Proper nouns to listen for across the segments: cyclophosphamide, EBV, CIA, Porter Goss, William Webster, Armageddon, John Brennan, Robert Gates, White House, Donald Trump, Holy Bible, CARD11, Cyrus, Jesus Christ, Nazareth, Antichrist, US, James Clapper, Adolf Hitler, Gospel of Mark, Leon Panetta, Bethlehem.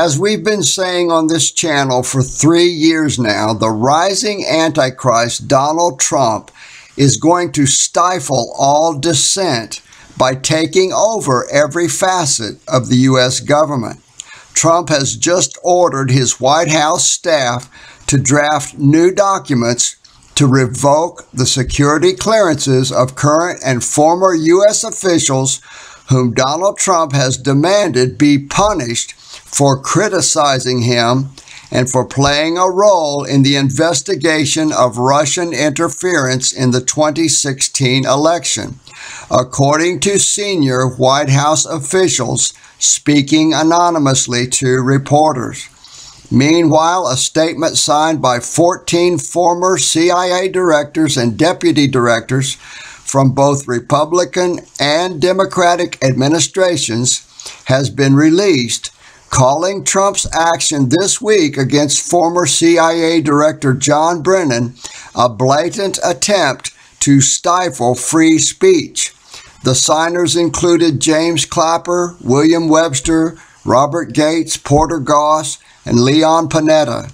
As we've been saying on this channel for 3 years now, the rising Antichrist, Donald Trump, is going to stifle all dissent by taking over every facet of the U.S. government. Trump has just ordered his White House staff to draft new documents to revoke the security clearances of current and former U.S. officials whom Donald Trump has demanded be punished for criticizing him and for playing a role in the investigation of Russian interference in the 2016 election, according to senior White House officials speaking anonymously to reporters. Meanwhile, a statement signed by 14 former CIA directors and deputy directors from both Republican and Democratic administrations has been released, calling Trump's action this week against former CIA Director John Brennan a blatant attempt to stifle free speech. The signers included James Clapper, William Webster, Robert Gates, Porter Goss, and Leon Panetta.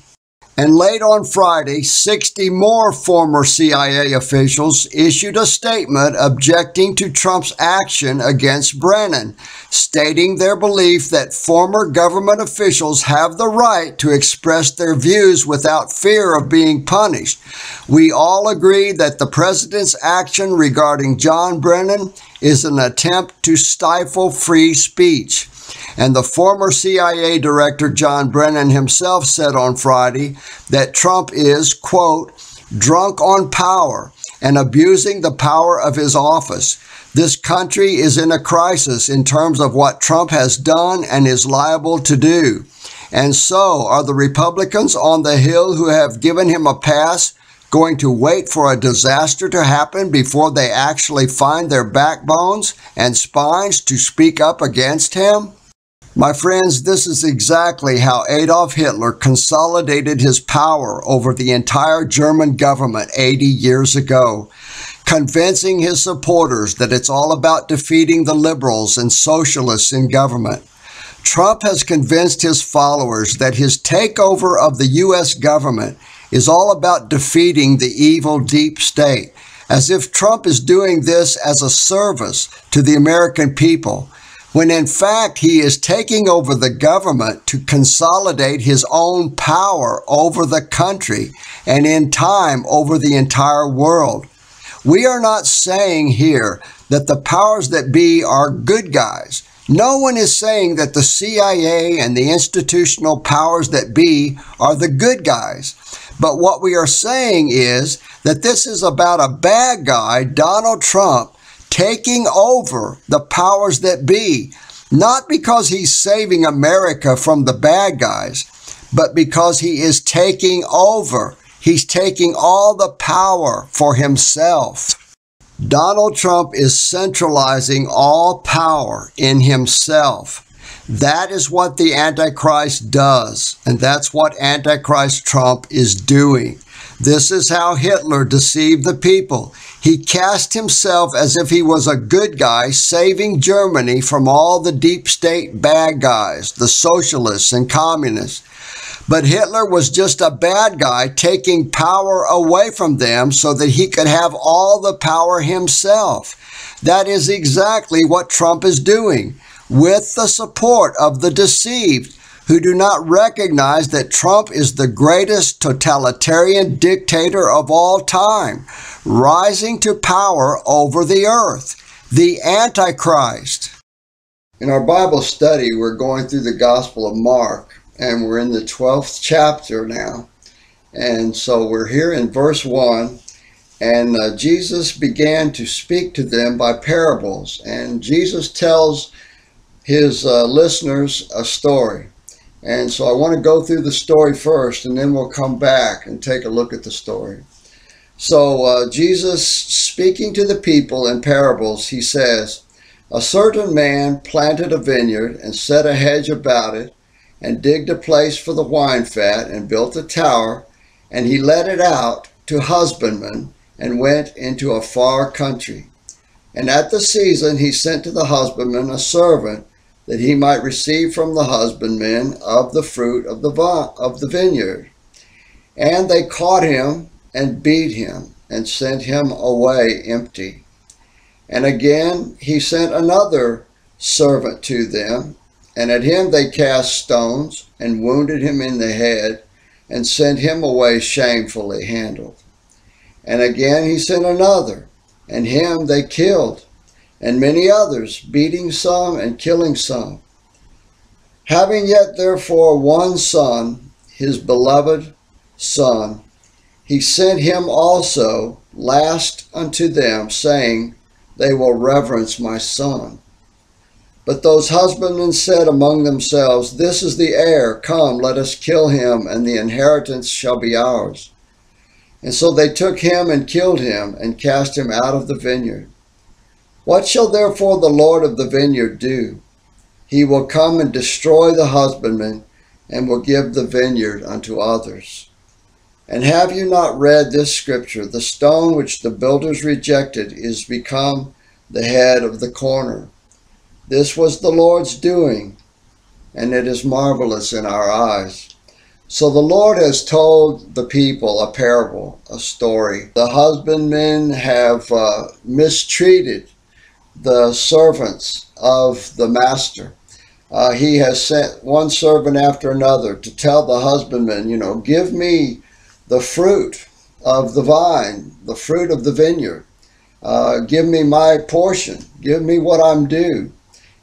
And late on Friday, 60 more former CIA officials issued a statement objecting to Trump's action against Brennan, stating their belief that former government officials have the right to express their views without fear of being punished. We all agree that the president's action regarding John Brennan is an attempt to stifle free speech. And the former CIA Director John Brennan himself said on Friday that Trump is, quote, drunk on power and abusing the power of his office. This country is in a crisis in terms of what Trump has done and is liable to do. And so are the Republicans on the Hill who have given him a pass going to wait for a disaster to happen before they actually find their backbones and spines to speak up against him? My friends, this is exactly how Adolf Hitler consolidated his power over the entire German government 80 years ago, convincing his supporters that it's all about defeating the liberals and socialists in government. Trump has convinced his followers that his takeover of the U.S. government is all about defeating the evil deep state, as if Trump is doing this as a service to the American people, when in fact he is taking over the government to consolidate his own power over the country and in time over the entire world. We are not saying here that the powers that be are good guys. No one is saying that the CIA and the institutional powers that be are the good guys. But what we are saying is that this is about a bad guy, Donald Trump, taking over the powers that be, not because he's saving America from the bad guys, but because he is taking over. He's taking all the power for himself. Donald Trump is centralizing all power in himself. That is what the Antichrist does, and that's what Antichrist Trump is doing. This is how Hitler deceived the people. He cast himself as if he was a good guy, saving Germany from all the deep state bad guys, the socialists and communists. But Hitler was just a bad guy taking power away from them so that he could have all the power himself. That is exactly what Trump is doing, with the support of the deceived, who do not recognize that Trump is the greatest totalitarian dictator of all time, rising to power over the earth, the Antichrist. In our Bible study, we're going through the Gospel of Mark, and we're in the 12th chapter now. And so we're here in verse 1, and Jesus began to speak to them by parables, and Jesus tells his listeners a story. And so I want to go through the story first, and then we'll come back and take a look at the story. So Jesus, speaking to the people in parables, he says, a certain man planted a vineyard and set a hedge about it and digged a place for the wine fat and built a tower, and he let it out to husbandmen and went into a far country. And at the season he sent to the husbandmen a servant that he might receive from the husbandmen of the fruit of the vineyard. And they caught him and beat him and sent him away empty. And again he sent another servant to them, and at him they cast stones and wounded him in the head and sent him away shamefully handled. And again he sent another, and him they killed, and many others, beating some and killing some. Having yet therefore one son, his beloved son, he sent him also last unto them, saying, They will reverence my son. But those husbandmen said among themselves, This is the heir, come, let us kill him, and the inheritance shall be ours. And so they took him and killed him, and cast him out of the vineyard. What shall therefore the Lord of the vineyard do? He will come and destroy the husbandmen, and will give the vineyard unto others. And have you not read this scripture? The stone which the builders rejected is become the head of the corner. This was the Lord's doing, and it is marvelous in our eyes. So the Lord has told the people a parable, a story. The husbandmen have mistreated the servants of the master. He has sent one servant after another to tell the husbandmen, you know, give me the fruit of the vine, the fruit of the vineyard. Give me my portion. Give me what I'm due.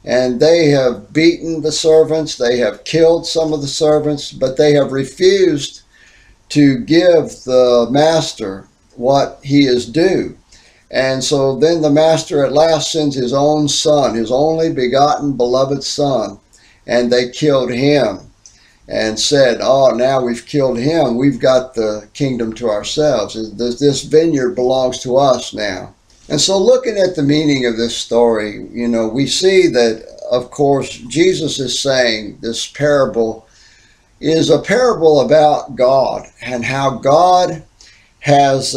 And they have beaten the servants, they have killed some of the servants, but they have refused to give the master what he is due. And so then the master at last sends his own son, his only begotten beloved son, and they killed him and said, oh, now we've killed him, we've got the kingdom to ourselves. This vineyard belongs to us now. And so looking at the meaning of this story, you know, we see that, of course, Jesus is saying this parable is a parable about God and how God has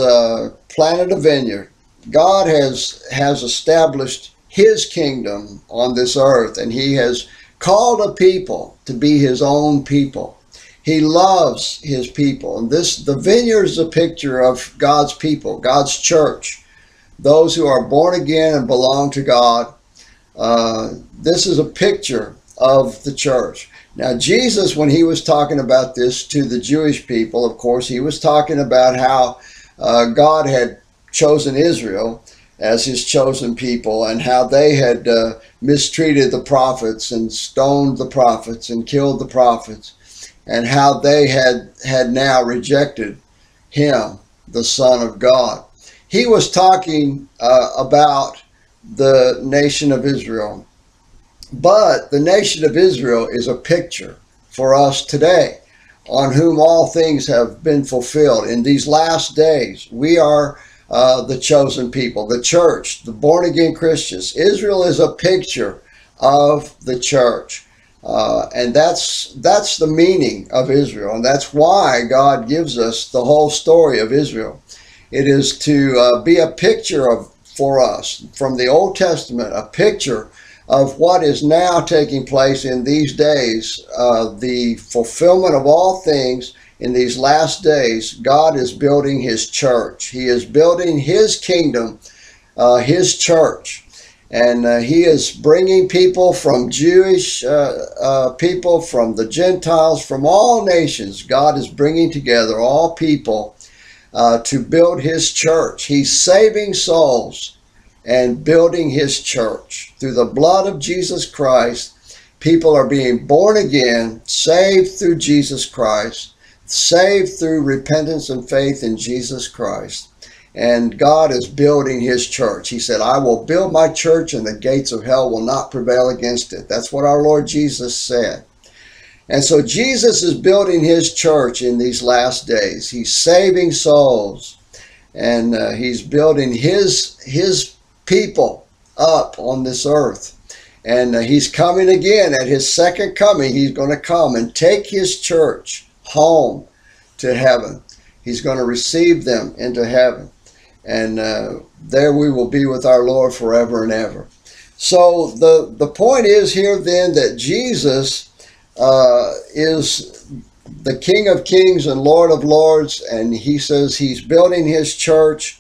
planted a vineyard. God has established his kingdom on this earth, and he has called a people to be his own people. He loves his people. And the vineyard is a picture of God's people, God's church. Those who are born again and belong to God. This is a picture of the church. Now, Jesus, when he was talking about this to the Jewish people, of course, he was talking about how God had chosen Israel as his chosen people and how they had mistreated the prophets and stoned the prophets and killed the prophets, and how they had now rejected him, the Son of God. He was talking about the nation of Israel, but the nation of Israel is a picture for us today, on whom all things have been fulfilled. In these last days, we are the chosen people, the church, the born-again Christians. Israel is a picture of the church, and that's the meaning of Israel, and that's why God gives us the whole story of Israel. It is to be a picture of, for us, from the Old Testament, a picture of what is now taking place in these days, the fulfillment of all things in these last days. God is building his church. He is building his kingdom, his church. And he is bringing people from Jewish people, from the Gentiles, from all nations. God is bringing together all people to build his church. He's saving souls and building his church. Through the blood of Jesus Christ, people are being born again, saved through Jesus Christ, saved through repentance and faith in Jesus Christ. And God is building his church. He said, I will build my church and the gates of hell will not prevail against it. That's what our Lord Jesus said. And so Jesus is building his church in these last days. He's saving souls, and he's building his people up on this earth. And he's coming again at his second coming. He's going to come and take his church home to heaven. He's going to receive them into heaven. And there we will be with our Lord forever and ever. So the point is here then that Jesus is the King of Kings and Lord of Lords, and he says he's building his church.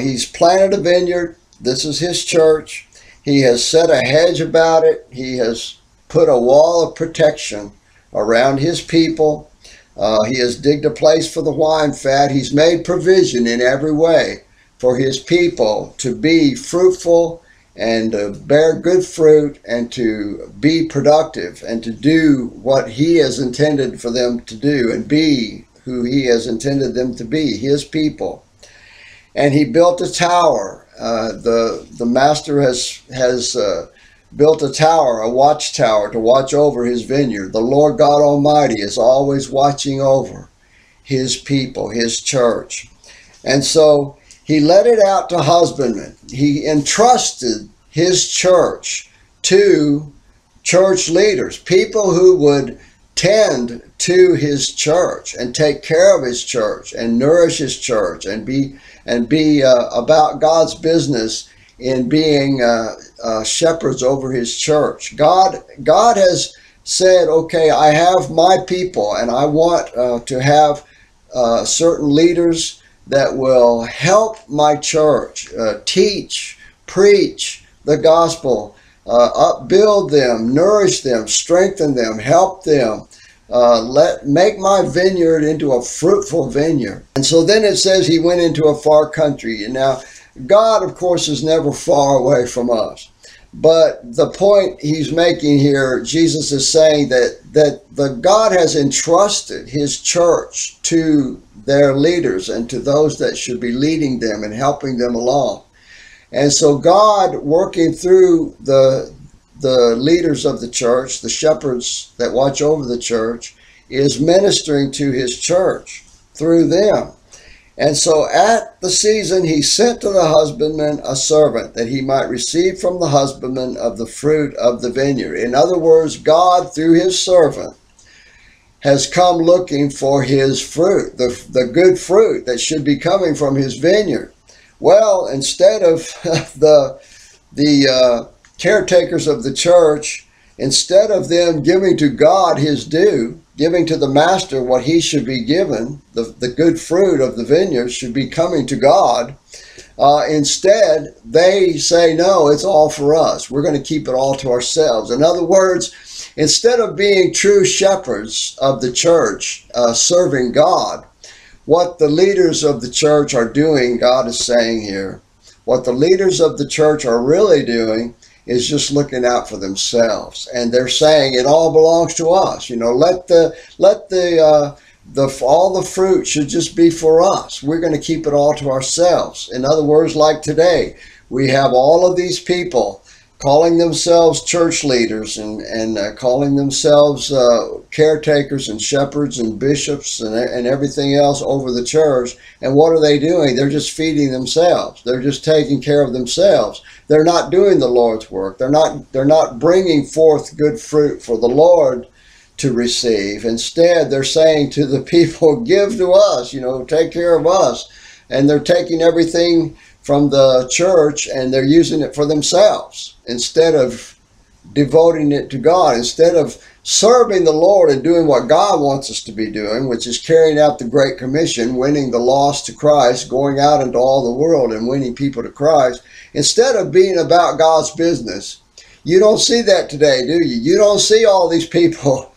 He's planted a vineyard. This is his church. He has set a hedge about it. He has put a wall of protection around his people. He has digged a place for the wine fat. He's made provision in every way for his people to be fruitful and to bear good fruit and to be productive and to do what he has intended for them to do and be who he has intended them to be, his people. And he built a tower. The master has built a tower, a watchtower, to watch over his vineyard. The Lord God Almighty is always watching over his people, his church. And so he let it out to husbandmen. He entrusted his church to church leaders, people who would tend to his church and take care of his church and nourish his church and be about God's business in being shepherds over his church. God has said, okay, I have my people, and I want to have certain leaders that will help my church, teach, preach the gospel, upbuild them, nourish them, strengthen them, help them. Make my vineyard into a fruitful vineyard. And so then it says he went into a far country. And now, God, of course, is never far away from us. But the point he's making here, Jesus is saying that God has entrusted his church to their leaders and to those that should be leading them and helping them along. And so God, working through the leaders of the church, the shepherds that watch over the church, is ministering to his church through them. And so at the season, he sent to the husbandman a servant that he might receive from the husbandman of the fruit of the vineyard. In other words, God, through his servant, has come looking for his fruit, the good fruit that should be coming from his vineyard. Well, instead of the caretakers of the church, instead of them giving to God his due, giving to the master what he should be given, the good fruit of the vineyard should be coming to God. Instead, they say, no, it's all for us. We're going to keep it all to ourselves. In other words, instead of being true shepherds of the church, serving God, what the leaders of the church are doing, God is saying here, what the leaders of the church are really doing is just looking out for themselves, and they're saying it all belongs to us. You know, all the fruit should just be for us. We're going to keep it all to ourselves. In other words, like today, we have all of these people calling themselves church leaders and calling themselves caretakers and shepherds and bishops and everything else over the church. And what are they doing? They're just feeding themselves. They're just taking care of themselves. They're not doing the Lord's work. They're not bringing forth good fruit for the Lord to receive. Instead, they're saying to the people, give to us, you know, take care of us. And they're taking everything from the church and they're using it for themselves instead of devoting it to God, instead of serving the Lord and doing what God wants us to be doing, which is carrying out the Great Commission, winning the lost to Christ, going out into all the world and winning people to Christ. Instead of being about God's business, you don't see that today, do you? You don't see all these people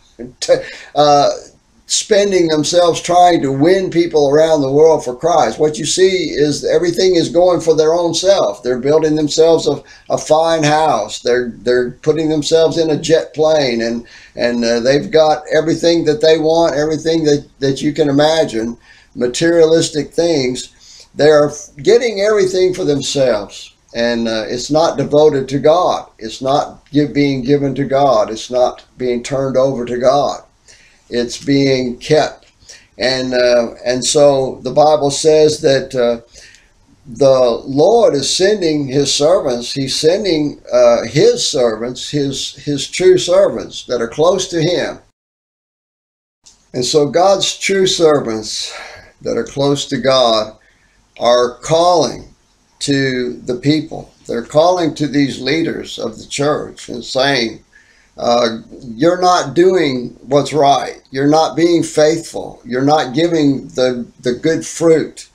spending themselves trying to win people around the world for Christ. What you see is everything is going for their own self. They're building themselves a fine house. They're putting themselves in a jet plane, and they've got everything that they want, everything that you can imagine, materialistic things. They're getting everything for themselves, and it's not devoted to God. It's not being given to God. It's not being turned over to God. It's being kept, and so the Bible says that the Lord is sending his servants. He's sending his servants, his true servants that are close to him. And so God's true servants that are close to God are calling to the people They're calling to these leaders of the church and saying, you're not doing what's right. You're not being faithful. You're not giving the good fruit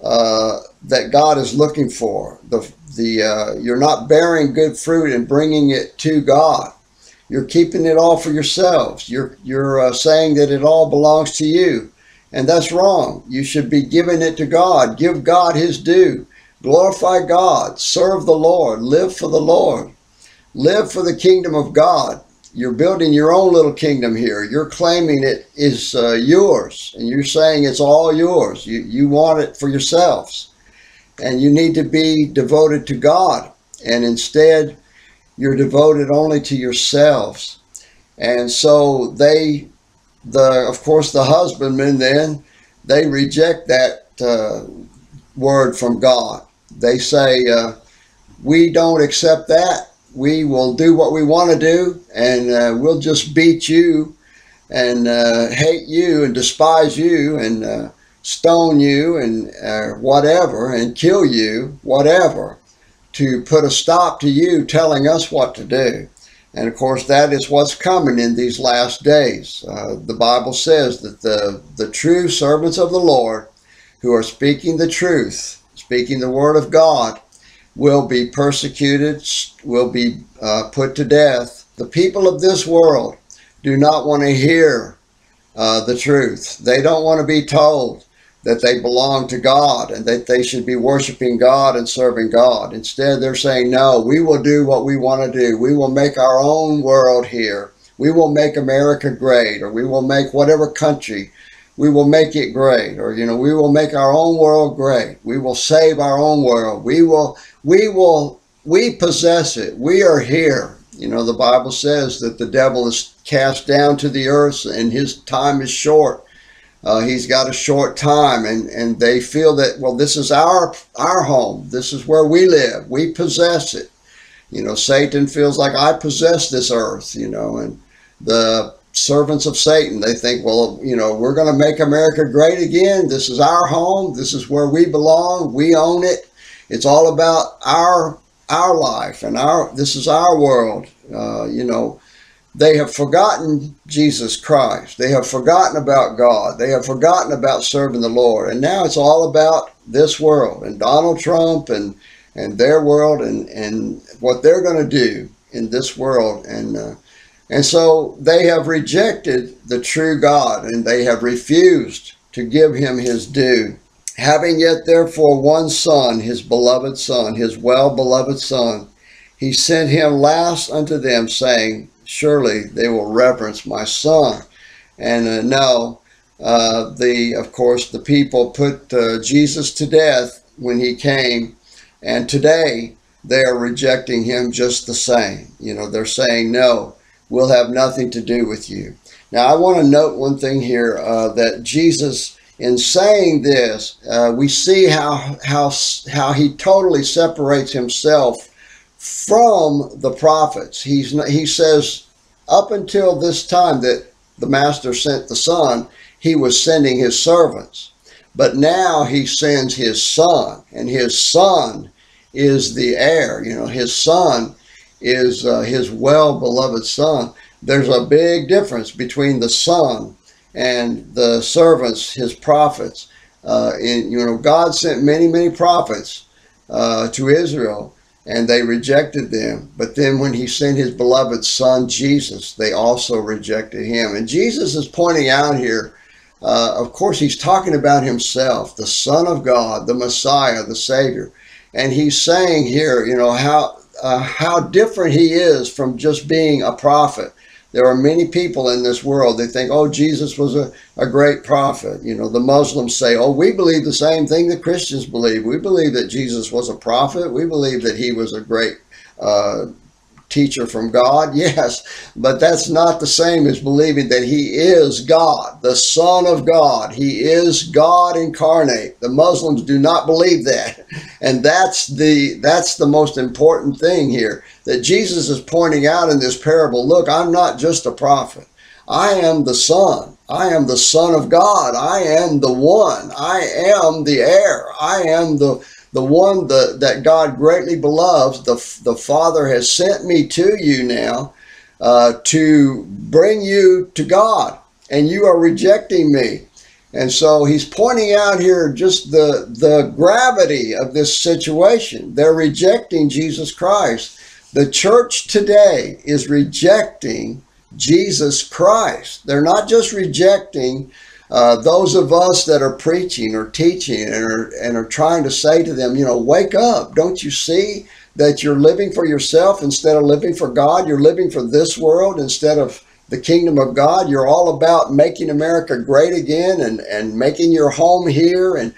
that God is looking for. You're not bearing good fruit and bringing it to God. You're keeping it all for yourselves. You're saying that it all belongs to you. And that's wrong. You should be giving it to God. Give God his due. Glorify God. Serve the Lord. Live for the Lord. Live for the kingdom of God. You're building your own little kingdom here. You're claiming it is yours. And you're saying it's all yours. You want it for yourselves. And you need to be devoted to God. And instead, you're devoted only to yourselves. And so of course the husbandmen then, they reject that word from God. They say, we don't accept that. We will do what we want to do, and we'll just beat you and hate you and despise you and stone you and whatever, and kill you, whatever, to put a stop to you telling us what to do. And of course, that is what's coming in these last days. The Bible says that the true servants of the Lord, who are speaking the truth, speaking the word of God, will be persecuted, will be put to death. The people of this world do not want to hear the truth. They don't want to be told that they belong to God and that they should be worshiping God and serving God. Instead, they're saying, no, we will do what we want to do. We will make our own world here. We will make America great, or we will make whatever country, we will make it great, or, you know, we will make our own world great. We will save our own world. We possess it. We are here. You know, the Bible says that the devil is cast down to the earth and his time is short. He's got a short time, and they feel that, well, this is our home. This is where we live. We possess it. You know, Satan feels like, I possess this earth, you know, and the servants of Satan, they think, well, you know, we're going to make America great again. This is our home. This is where we belong. We own it. It's all about our life, and this is our world. You know, they have forgotten Jesus Christ. They have forgotten about God. They have forgotten about serving the Lord. And now it's all about this world and Donald Trump and their world and what they're going to do in this world. And so they have rejected the true God, and they have refused to give him his due. Having yet therefore one son, his beloved son, his well-beloved son, he sent him last unto them, saying, surely they will reverence my son. And of course, the people put Jesus to death when he came, and today they are rejecting him just the same. You know, they're saying, no, we'll have nothing to do with you. Now, I want to note one thing here, that Jesus, in saying this, we see how he totally separates himself from the prophets. He says, up until this time that the master sent the son, he was sending his servants, but now he sends his son, and his son is the heir. You know, his son is his well-beloved son. There's a big difference between the son and the servants, his prophets. You know, God sent many, many prophets to Israel, and they rejected them. But then when he sent his beloved son, Jesus, they also rejected him. And Jesus is pointing out here, of course, he's talking about himself, the Son of God, the Messiah, the Savior. And he's saying here, you know, how different he is from just being a prophet. There are many people in this world, they think, oh, Jesus was a great prophet. You know, the Muslims say, oh, we believe the same thing that Christians believe. We believe that Jesus was a prophet. We believe that he was a great teacher from God. Yes, but that's not the same as believing that he is God, the Son of God. He is God incarnate. The Muslims do not believe that. And that's the most important thing here, that Jesus is pointing out in this parable. Look, I'm not just a prophet. I am the Son. I am the Son of God. I am the One. I am the heir. I am the the one that God greatly beloved, the Father has sent me to you now to bring you to God, and you are rejecting me. And so he's pointing out here just the gravity of this situation. They're rejecting Jesus Christ. The church today is rejecting Jesus Christ. They're not just rejecting those of us that are preaching or teaching and are trying to say to them, you know, wake up. Don't you see that you're living for yourself instead of living for God? You're living for this world instead of the kingdom of God. You're all about making America great again and making your home here and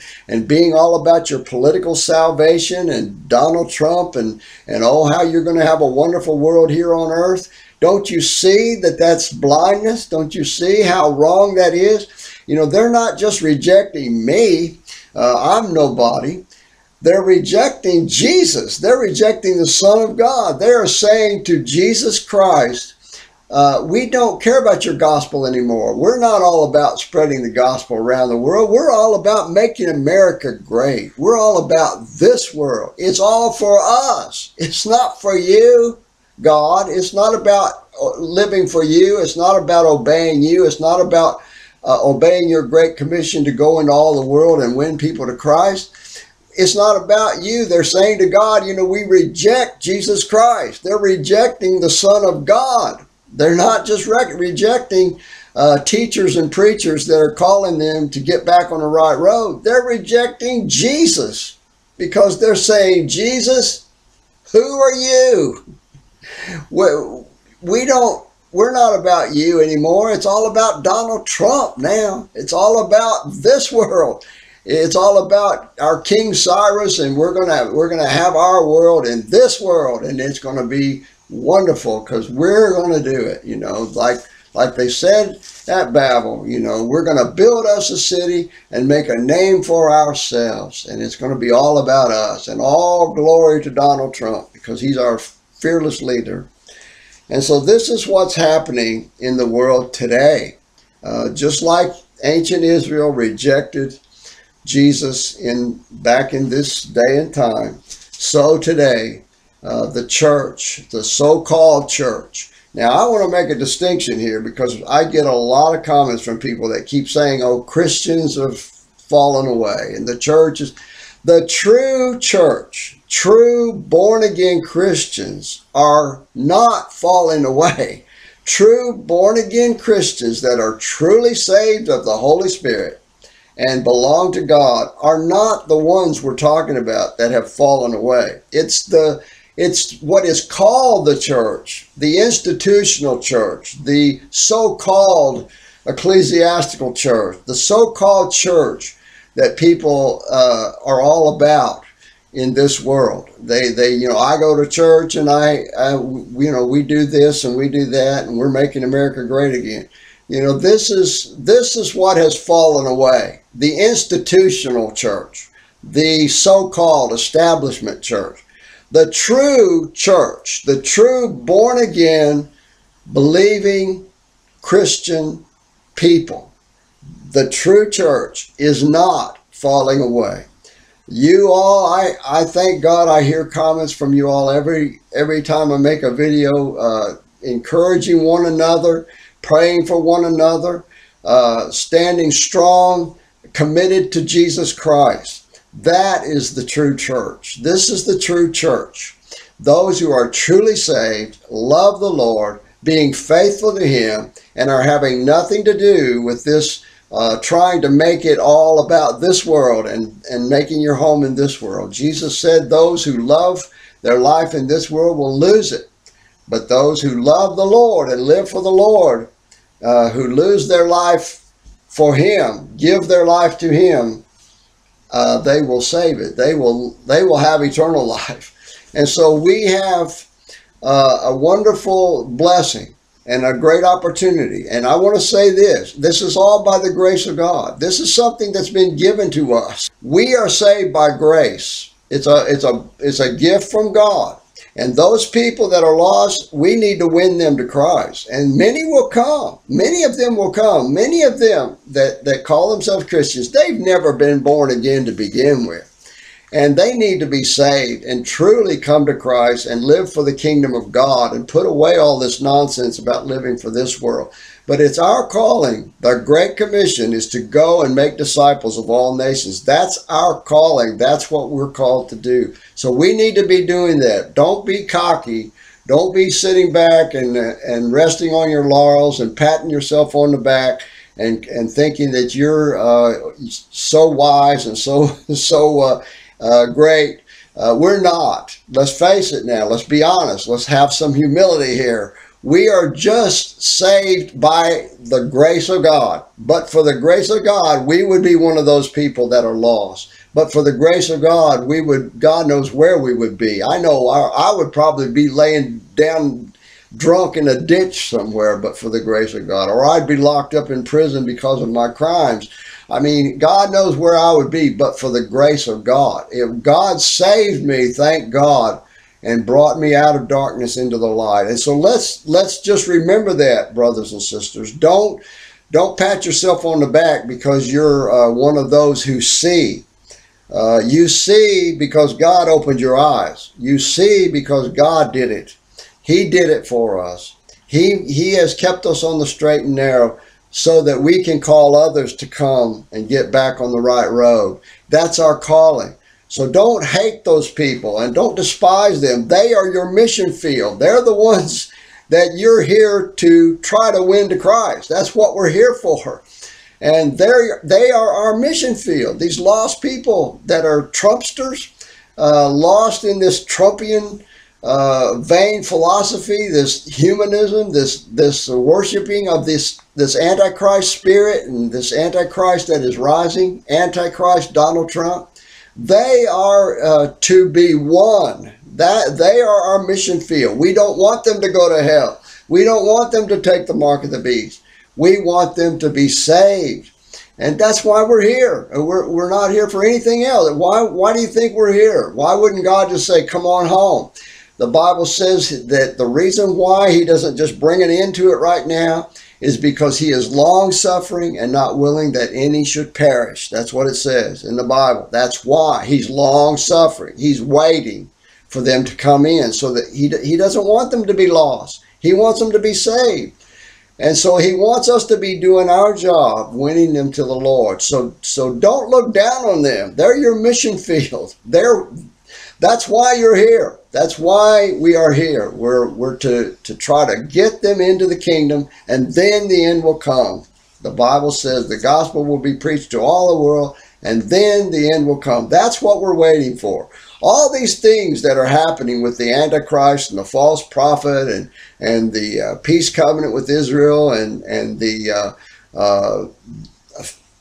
being all about your political salvation and Donald Trump and oh, how you're going to have a wonderful world here on earth. Don't you see that that's blindness? Don't you see how wrong that is? You know, they're not just rejecting me. I'm nobody. They're rejecting Jesus. They're rejecting the Son of God. They are saying to Jesus Christ, we don't care about your gospel anymore. We're not all about spreading the gospel around the world. We're all about making America great. We're all about this world. It's all for us. It's not for you, God. It's not about living for you. It's not about obeying you. It's not about obeying your great commission to go into all the world and win people to Christ. It's not about you. They're saying to God, you know, we reject Jesus Christ. They're rejecting the Son of God. They're not just rejecting teachers and preachers that are calling them to get back on the right road. They're rejecting Jesus because they're saying, Jesus, who are you? We're not about you anymore. It's all about Donald Trump now. It's all about this world. It's all about our King Cyrus, and we're gonna have our world in this world, and it's gonna be wonderful because we're gonna do it. You know, like they said at Babel. You know, we're gonna build us a city and make a name for ourselves, and it's gonna be all about us. And all glory to Donald Trump because he's our fearless leader. And so this is what's happening in the world today. Just like ancient Israel rejected Jesus back in this day and time, so today the church, the so-called church. Now I want to make a distinction here because I get a lot of comments from people that keep saying, oh, Christians have fallen away and the church is... The true church, true born-again Christians are not falling away. True born-again Christians that are truly saved of the Holy Spirit and belong to God are not the ones we're talking about that have fallen away. It's what is called the church, the institutional church, the so-called ecclesiastical church, the so-called church that people are all about in this world. They you know, I go to church and I you know, we do this and we do that and we're making America great again. You know, this is what has fallen away. The institutional church, the so-called establishment church. The true church, the true born-again believing Christian people. The true church is not falling away. You all, I thank God I hear comments from you all every time I make a video encouraging one another, praying for one another, standing strong, committed to Jesus Christ. That is the true church. This is the true church. Those who are truly saved, love the Lord, being faithful to Him, and are having nothing to do with this trying to make it all about this world and making your home in this world. Jesus said those who love their life in this world will lose it. But those who love the Lord and live for the Lord, who lose their life for Him, give their life to Him, they will save it. They will have eternal life. And so we have a wonderful blessing and a great opportunity. And I want to say this is all by the grace of God. This is something that's been given to us. We are saved by grace. It's a gift from God. And those people that are lost, we need to win them to Christ. And many will come. Many of them will come. Many of them that call themselves Christians, they've never been born again to begin with. And they need to be saved and truly come to Christ and live for the kingdom of God and put away all this nonsense about living for this world. But it's our calling. The Great Commission is to go and make disciples of all nations. That's our calling. That's what we're called to do. So we need to be doing that. Don't be cocky. Don't be sitting back and resting on your laurels and patting yourself on the back and thinking that you're so wise and so great. We're not. Let's face it now. Let's be honest. Let's have some humility here. We are just saved by the grace of God. But for the grace of God, we would be one of those people that are lost. But for the grace of God, we would, God knows where we would be. I know I would probably be laying down drunk in a ditch somewhere, but for the grace of God, or I'd be locked up in prison because of my crimes. I mean, God knows where I would be, but for the grace of God. If God saved me, thank God, and brought me out of darkness into the light. And so let's just remember that, brothers and sisters. Don't pat yourself on the back because you're one of those who see. You see because God opened your eyes. You see because God did it. He did it for us. He has kept us on the straight and narrow so that we can call others to come and get back on the right road. That's our calling. So don't hate those people and don't despise them. They are your mission field. They're the ones that you're here to try to win to Christ. That's what we're here for. And they are our mission field. These lost people that are Trumpsters, lost in this Trumpian vain philosophy, this humanism, this worshiping of this Antichrist spirit and this Antichrist that is rising, Antichrist Donald Trump. They are to be one. That they are our mission field. We don't want them to go to hell. We don't want them to take the mark of the beast. We want them to be saved. And that's why we're here. We're not here for anything else. Why do you think we're here? Why wouldn't God just say, come on home? The Bible says that the reason why he doesn't just bring an end to it right now is because he is long-suffering and not willing that any should perish. That's what it says in the Bible. That's why he's long-suffering. He's waiting for them to come in so that he doesn't want them to be lost. He wants them to be saved. And so he wants us to be doing our job, winning them to the Lord. So don't look down on them. They're your mission field. That's why you're here. That's why we are here. We're to try to get them into the kingdom, and then the end will come. The Bible says the gospel will be preached to all the world, and then the end will come. That's what we're waiting for. All these things that are happening with the Antichrist and the false prophet and the peace covenant with Israel and the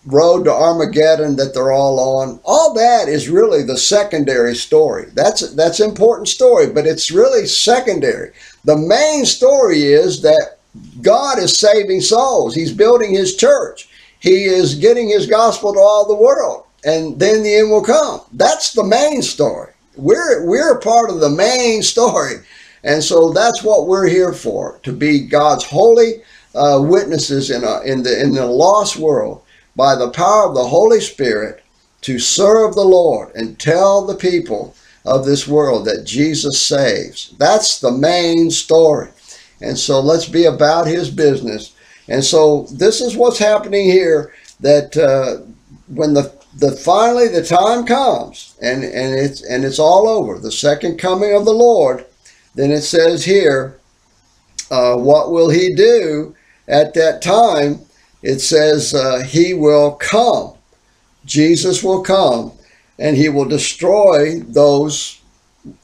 road to Armageddon that they're all on, all that is really the secondary story. That's an important story, but it's really secondary. The main story is that God is saving souls. He's building his church. He is getting his gospel to all the world, and then the end will come. That's the main story. We're part of the main story, and so that's what we're here for, to be God's holy witnesses in the lost world, by the power of the Holy Spirit, to serve the Lord and tell the people of this world that Jesus saves. That's the main story. And so let's be about his business. And so this is what's happening here, that when finally the time comes and it's all over, the second coming of the Lord, then it says here, what will he do at that time? It says he will come. Jesus will come, and he will destroy those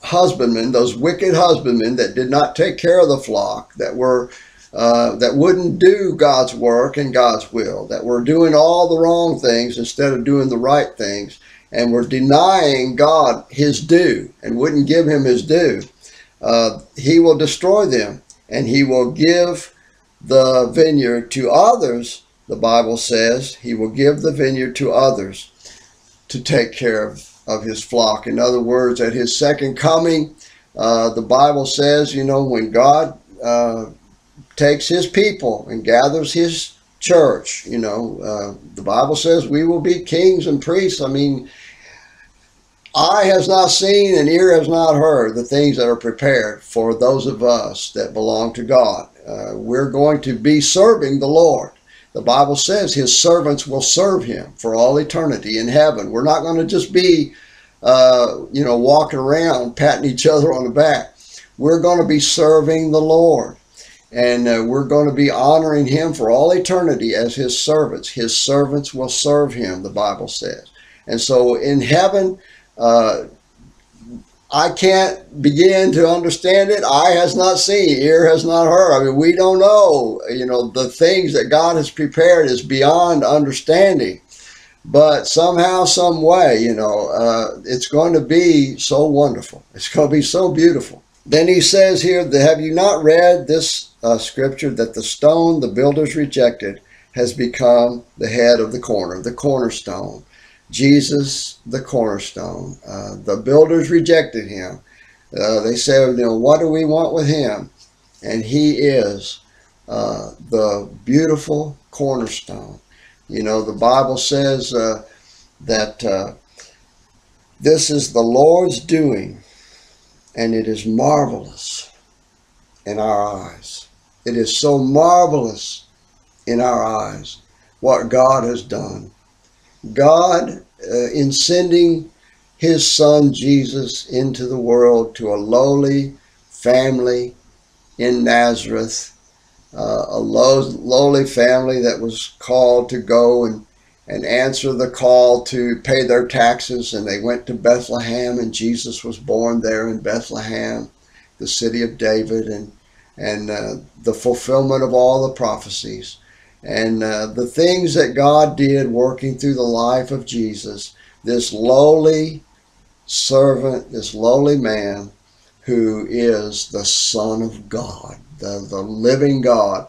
husbandmen, those wicked husbandmen that did not take care of the flock, that were that wouldn't do God's work and God's will, that were doing all the wrong things instead of doing the right things, and were denying God his due and wouldn't give him his due. He will destroy them, and he will give the vineyard to others. The Bible says he will give the vineyard to others to take care of his flock. In other words, at his second coming, the Bible says, you know, when God takes his people and gathers his church, you know, the Bible says we will be kings and priests. I mean, Eye has not seen and ear has not heard the things that are prepared for those of us that belong to God. We're going to be serving the Lord. The Bible says his servants will serve him for all eternity in heaven. We're not going to just be, you know, walking around patting each other on the back. We're going to be serving the Lord. And we're going to be honoring him for all eternity as his servants. His servants will serve him, the Bible says. And so in heaven, I can't begin to understand it. Eye has not seen, ear has not heard. I mean, we don't know. You know, the things that God has prepared is beyond understanding. But somehow, some way, you know, it's going to be so wonderful. It's going to be so beautiful. Then he says here, have you not read this scripture, that the stone the builders rejected has become the head of the cornerstone? Jesus, the cornerstone. The builders rejected him. They said, you know, what do we want with him? And he is the beautiful cornerstone. You know, the Bible says that this is the Lord's doing, and it is marvelous in our eyes. It is so marvelous in our eyes what God has done. God, in sending his son Jesus into the world to a lowly family in Nazareth, a lowly family that was called to go and answer the call to pay their taxes, and they went to Bethlehem, and Jesus was born there in Bethlehem, the city of David, and the fulfillment of all the prophecies. And the things that God did working through the life of Jesus, this lowly servant, this lowly man who is the Son of God, the living God,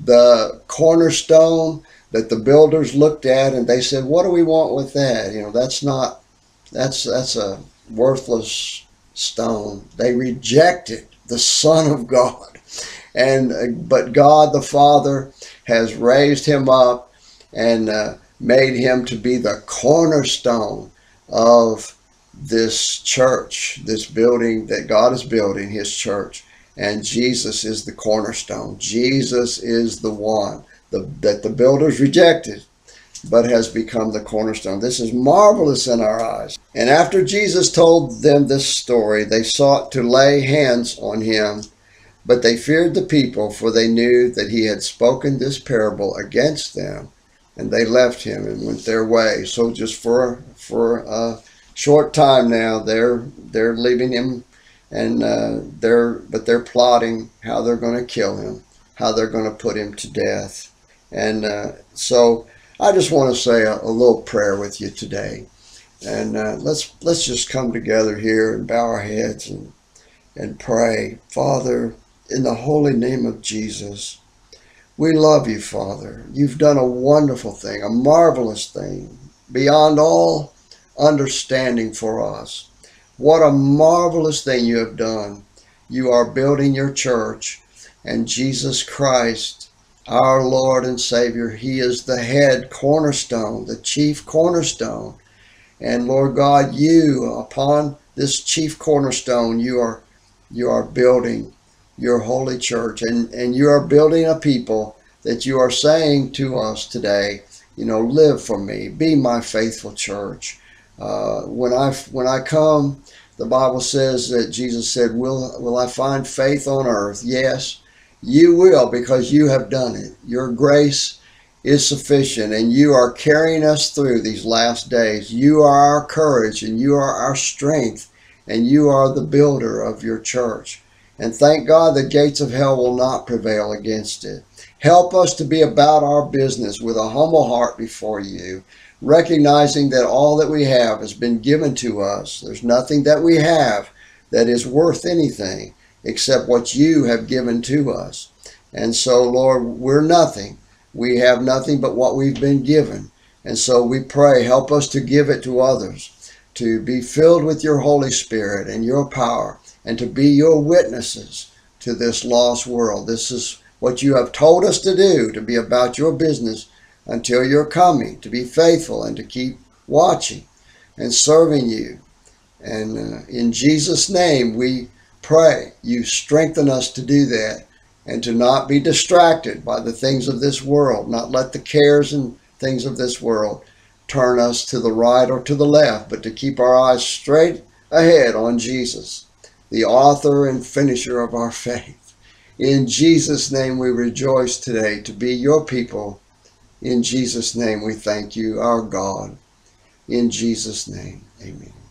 the cornerstone that the builders looked at and they said, what do we want with that? You know, that's a worthless stone. They rejected the Son of God. But God the Father has raised him up and made him to be the cornerstone of this church, this building that God is building, his church. And Jesus is the cornerstone. Jesus is the one that the builders rejected, but has become the cornerstone. This is marvelous in our eyes. And after Jesus told them this story, they sought to lay hands on him, but they feared the people, for they knew that he had spoken this parable against them, and they left him and went their way. So just for a short time now, they're leaving him, and they're plotting how they're going to kill him, how they're going to put him to death. And so I just want to say a little prayer with you today, and let's just come together here and bow our heads and pray. Father, in the holy name of Jesus, we love you, Father. You've done a wonderful thing, a marvelous thing, beyond all understanding for us. What a marvelous thing you have done. You are building your church, and Jesus Christ, our Lord and Savior, he is the head cornerstone, the chief cornerstone. And Lord God, you, upon this chief cornerstone, you are building your holy church, and you are building a people that you are saying to us today, you know, live for me, be my faithful church. When I come, the Bible says that Jesus said, will I find faith on earth? Yes, you will, because you have done it. Your grace is sufficient, and you are carrying us through these last days. You are our courage, and you are our strength, and you are the builder of your church. And thank God the gates of hell will not prevail against it. Help us to be about our business with a humble heart before you, recognizing that all that we have has been given to us. There's nothing that we have that is worth anything except what you have given to us. And so, Lord, we're nothing. We have nothing but what we've been given. And so we pray, help us to give it to others, to be filled with your Holy Spirit and your power, and to be your witnesses to this lost world. This is what you have told us to do, to be about your business until your coming, to be faithful and to keep watching and serving you And in Jesus' name, we pray you strengthen us to do that and to not be distracted by the things of this world, not let the cares and things of this world turn us to the right or to the left, but to keep our eyes straight ahead on Jesus, the author and finisher of our faith. In Jesus' name, we rejoice today to be your people. In Jesus' name, we thank you, our God. In Jesus' name, amen.